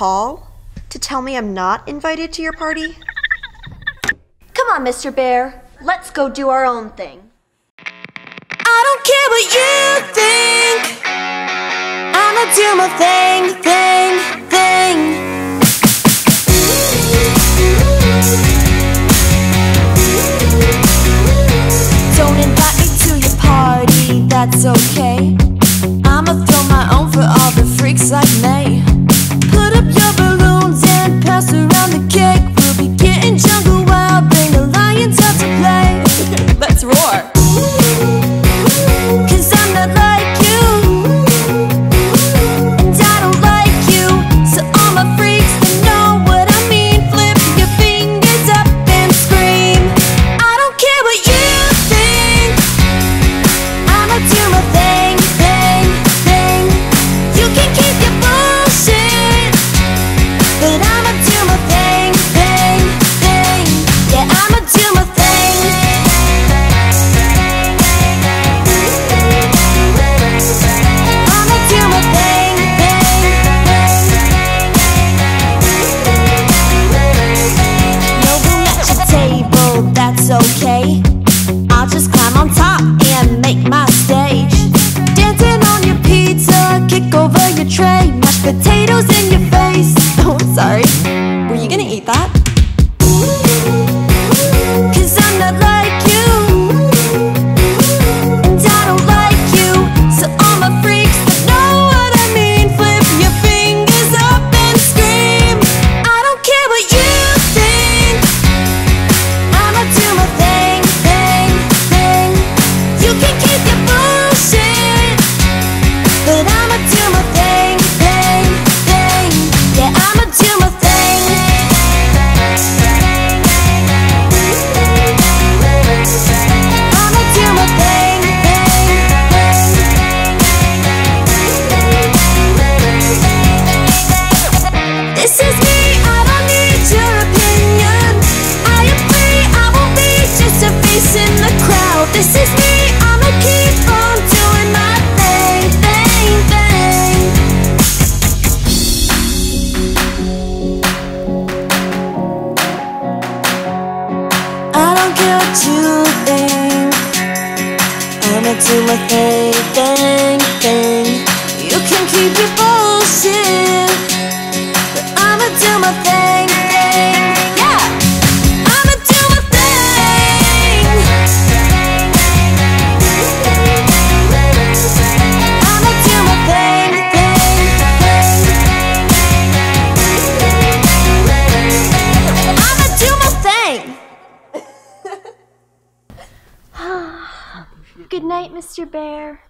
call to tell me I'm not invited to your party? Come on, Mr. Bear. Let's go do our own thing. I don't care what you think. I'ma do my thing. Don't invite me to your party, that's okay. I'ma throw my own for all the freaks like me. Put up your balloons and pass around the cake. We'll be getting jungle wild, bring the lions out to play. Let's roar. 'Cause I'm not like you, and I don't like you. So all my freaks, they know what I mean. Flip your fingers up and scream. I don't care what you think. I'ma do my thing. You can keep your bullshit, but I'ma do my thing. Yeah, I'ma do my thing. I'ma do my thing. No room at your table, that's okay. I'll just climb on top and make my stage. Dancing on your pizza, kick over your tray, mashed potatoes in your face. Oh, I'm sorry. Were you gonna eat that? 'Cause I'm not like you, and I don't like you. So all my freaks that know what I mean, flip your fingers up and scream. I don't care what you think. I'ma do my thing. You can keep your bullshit, but I'ma do my thing. Yeah, I'ma do my thing. I'ma do my thing. This is me, I don't need your opinion. I am free, I won't be just a face in the crowd. This is me, I'ma keep on doing my thing. I don't care what you think. I'ma do my thing. You can keep your bullshit, but I'ma do my thing. Yeah, I'ma do my thing. I'ma do my thing. I'ma do my thing. Good night, Mr. Bear.